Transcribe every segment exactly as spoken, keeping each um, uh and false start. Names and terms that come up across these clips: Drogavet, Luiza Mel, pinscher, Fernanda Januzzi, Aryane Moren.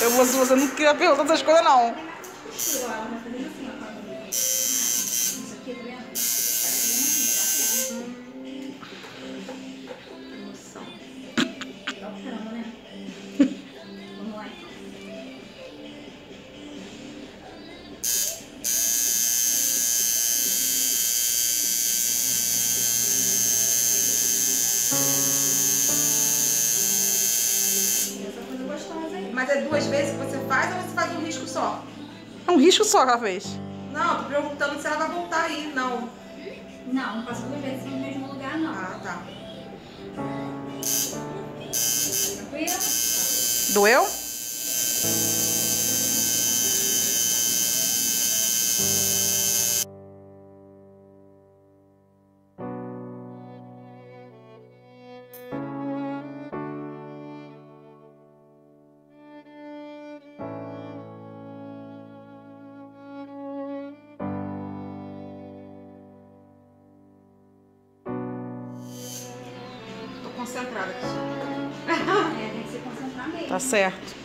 Eu vou, você não quer perguntar das coisas, não. Mas é duas vezes que você faz ou você faz um risco só? É um risco só que ela fez. Não, tô perguntando se ela vai voltar aí, não. Não, não faço duas vezes no mesmo lugar, não. Ah, tá. Tranquilo? Doeu? Concentrada aqui. É, tem que se concentrar mesmo. Tá certo.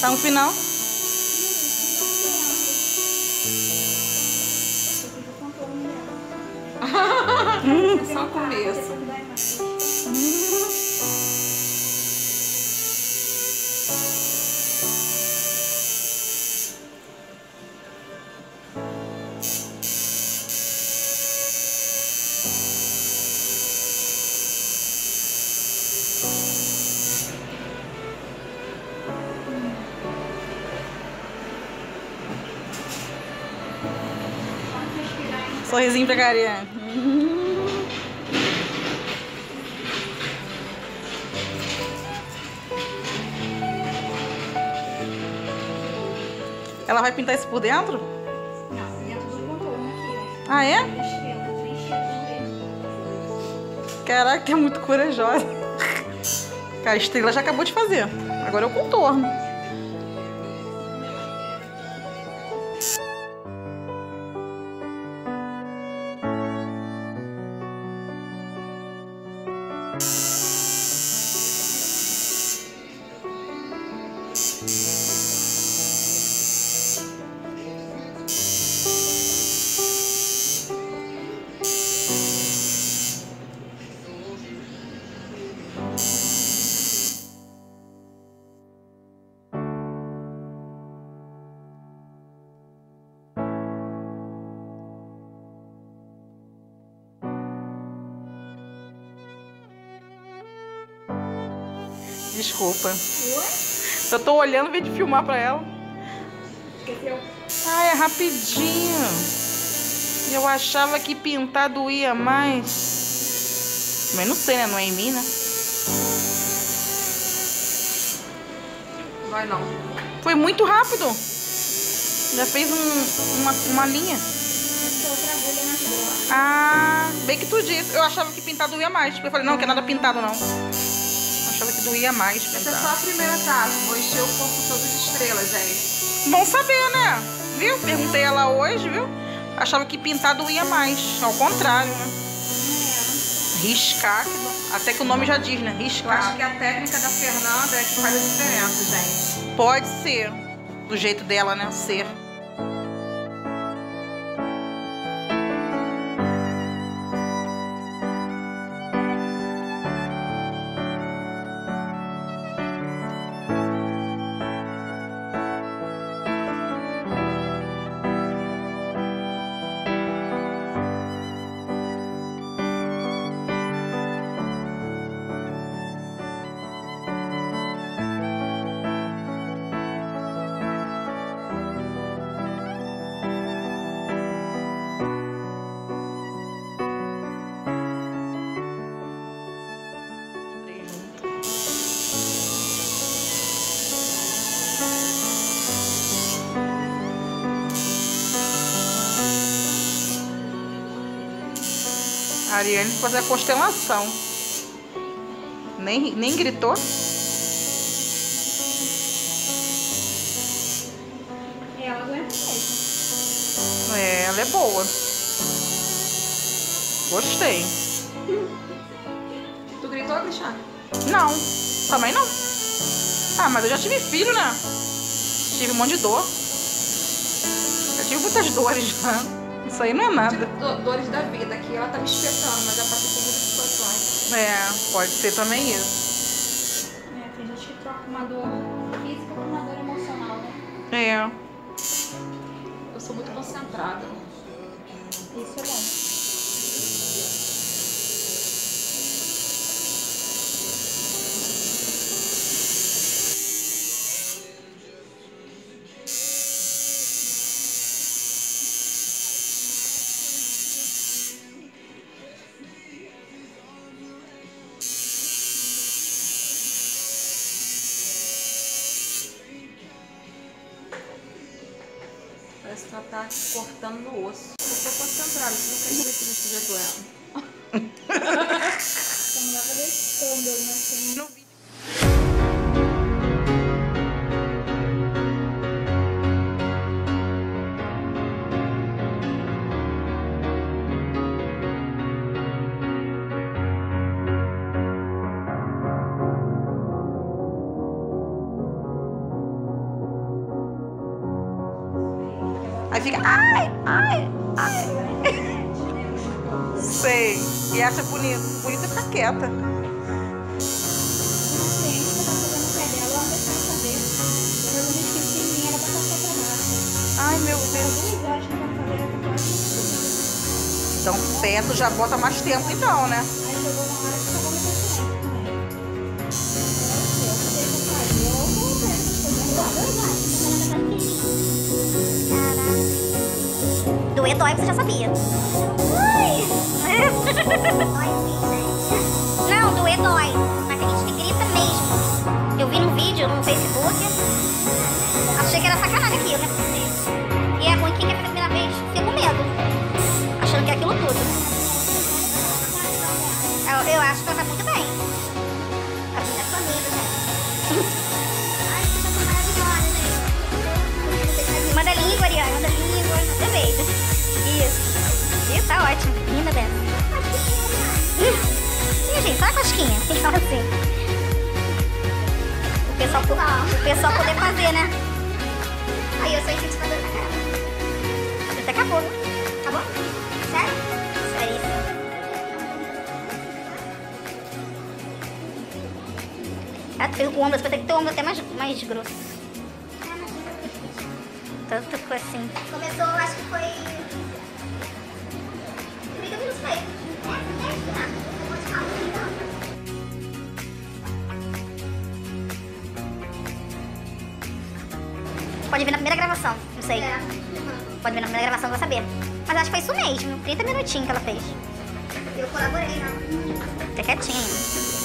Tá no final? É só o começo. Sorrisinho pra carinha. Ela vai pintar isso por dentro? Não, dentro do contorno aqui, ó. Ah, é? Caraca, é muito corajosa. A estrela já acabou de fazer. Agora é o contorno. Desculpa. Oi? Eu tô olhando em vez de filmar pra ela. Esqueceu? Ah, é rapidinho. Eu achava que pintar doía mais. Mas não sei, né? Não é em mim, né? Vai não. Foi muito rápido. Já fez um, uma, uma linha. Ah, bem que tu disse. Eu achava que pintar doía mais. Eu falei, não, que é nada pintado, não. Que doía mais. Essa é só a primeira etapa. Vou encher o corpo todo de estrelas, gente. Bom saber, né? Viu? Perguntei ela hoje, viu? Achava que pintar doía mais. Ao contrário, né? É. Riscar. Até que o nome já diz, né? Riscar. Eu acho que a técnica da Fernanda é que faz a diferença, gente. Pode ser. Do jeito dela, né? Ser. A Ariane fazer a constelação. Nem, nem gritou. Ela aguenta mesmo. É, ela é boa. Gostei. Tu gritou, Cristiane? Não, também não. Ah, mas eu já tive filho, né? Tive um monte de dor. Eu tive muitas dores já. Isso aí não é nada. Tive dores da vida aqui. Ela tá me espetando, mas já passei por muitas situações. É, pode ser também isso. É, tem gente que troca uma dor física por uma dor emocional, né? É. Eu sou muito concentrada. Isso é bom. Parece que ela tá cortando no osso. Eu tô concentrada, se você quer ver que não esteja doendo. Então ela vai deixando alguma coisa. Aí fica, ai, ai, ai. Sei. E acha bonito. Bonito é ficar quieta. Não sei, eu tô fazendo o pé dela, ela não sabe fazer. Eu não me esqueci de mim, era pra passar pra baixo. Ai, meu Deus. Então, perto já bota mais tempo, então, né? Aí chegou uma hora que eu vou me deixar. Doer dói, você já sabia. Ai. Não, doer dói. Mas a gente grita mesmo. Eu vi num vídeo no Facebook. Achei que era sacanagem aquilo, né? E é ruim quem quer fazer a primeira vez. Fica com medo. Achando que é aquilo tudo. Eu, eu acho que ela tá muito bem. Tá muito família, né? Manda língua, Ariane, manda língua. Perfeito. Isso. Isso, tá ótimo. Linda, Bela. Ih, gente, olha a cosquinha. Vocês falam assim. O pessoal, o pessoal poder fazer, né? Aí eu sou incentivadora pra caramba. Até acabou. Acabou? Sério? Sério. O ombro, você vai ter que ter o ombro até mais, mais grosso. Tanto ficou assim. Começou, acho que foi... trinta minutos pra ele. Pode ver na primeira gravação, não sei. É. Pode ver na primeira gravação que eu vou saber. Mas acho que foi isso mesmo, trinta minutinhos que ela fez. Eu colaborei, né? Tá quietinho.